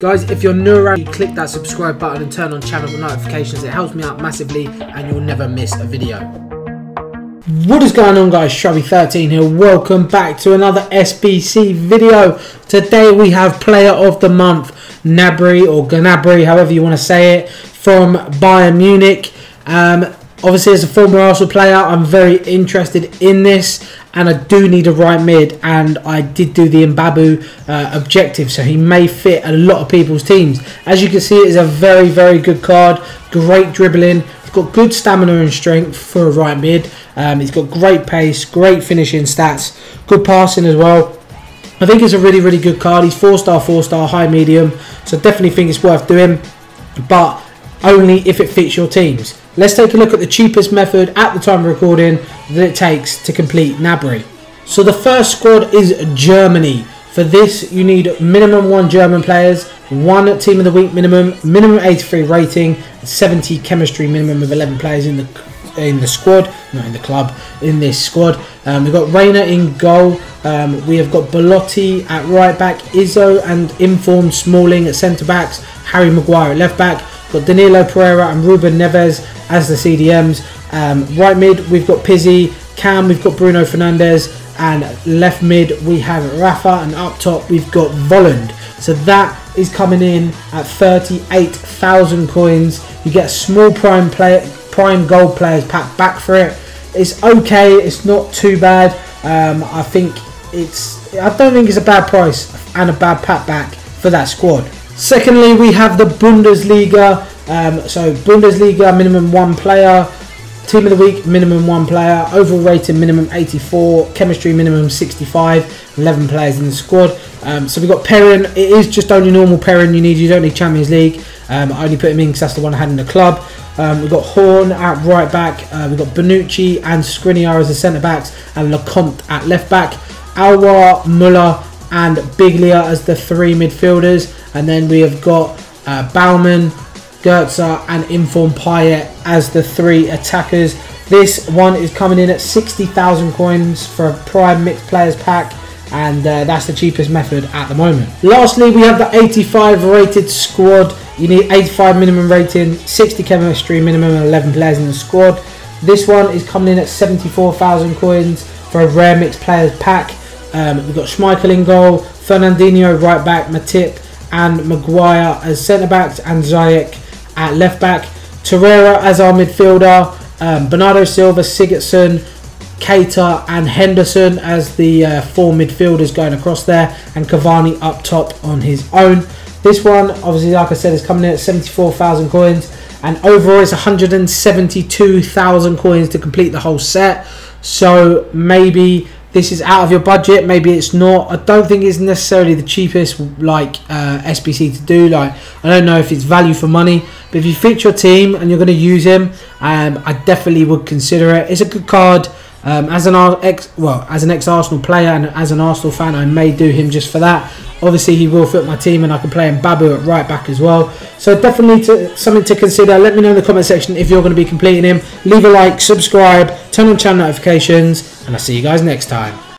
Guys, if you're new around, click that subscribe button and turn on channel notifications. It helps me out massively and you'll never miss a video. What is going on, guys? Shrubby13 here. Welcome back to another SBC video. Today we have Player of the Month, Gnabry, or Gnabry, however you want to say it, from Bayern Munich. Obviously, as a former Arsenal player, I'm very interested in this, and I do need a right mid, and I did do the Mbabu objective, so he may fit a lot of people's teams. As you can see, it is a very, very good card, great dribbling, he's got good stamina and strength for a right mid, he's got great pace, great finishing stats, good passing as well. I think it's a really, really good card. He's 4-star, 4-star, high medium, so definitely think it's worth doing, but only if it fits your teams. Let's take a look at the cheapest method at the time of recording that it takes to complete Gnabry. So the first squad is Germany. For this, you need minimum 1 German players, 1 team of the week minimum, minimum 83 rating, 70 chemistry minimum of 11 players in the squad, not in the club, in this squad. We've got Reina in goal. We have got Balotelli at right back, Izzo and informed Smalling at centre backs, Harry Maguire at left back. Got Danilo Pereira and Ruben Neves as the CDMs. Right mid, we've got Pizzi. Cam, we've got Bruno Fernandes. And left mid, we have Rafa. And up top, we've got Volland. So that is coming in at 38,000 coins. You get a small prime gold players pack back for it. It's okay. It's not too bad. I don't think it's a bad price and a bad pack back for that squad. Secondly, we have the Bundesliga. So Bundesliga, minimum 1 player. Team of the week, minimum 1 player. Overall rating, minimum 84. Chemistry, minimum 65. 11 players in the squad. So we've got Perrin. It is just only normal Perrin you need. You don't need Champions League. I only put him in because that's the one I had in the club. We've got Horn at right back. We've got Bonucci and Skriniar as the centre-backs. And Lecomte at left back. Alwa, Muller and Biglia as the 3 midfielders. And then we have got Baumann, Goetze and informed Payet as the 3 attackers. This one is coming in at 60,000 coins for a prime mixed players pack, and that's the cheapest method at the moment. Lastly, we have the 85 rated squad. You need 85 minimum rating, 60 chemistry minimum and 11 players in the squad. This one is coming in at 74,000 coins for a rare mixed players pack. We've got Schmeichel in goal, Fernandinho right back, Matip and Maguire as centre-backs and Ziyech at left-back. Torreira as our midfielder, Bernardo Silva, Sigurdsson, Keita and Henderson as the 4 midfielders going across there, and Cavani up top on his own. This one, obviously, like I said, is coming in at 74,000 coins, and overall it's 172,000 coins to complete the whole set. So maybe this is out of your budget, maybe it's not. I don't think it's necessarily the cheapest SBC to do. I don't know if it's value for money, but if you fit your team and you're going to use him, I definitely would consider it. It's a good card. As an ex-Arsenal player and as an Arsenal fan, I may do him just for that. Obviously, he will fit my team, and I can play Mbabu at right back as well. So definitely something to consider. Let me know in the comment section if you're going to be completing him. Leave a like, subscribe, turn on channel notifications, and I'll see you guys next time.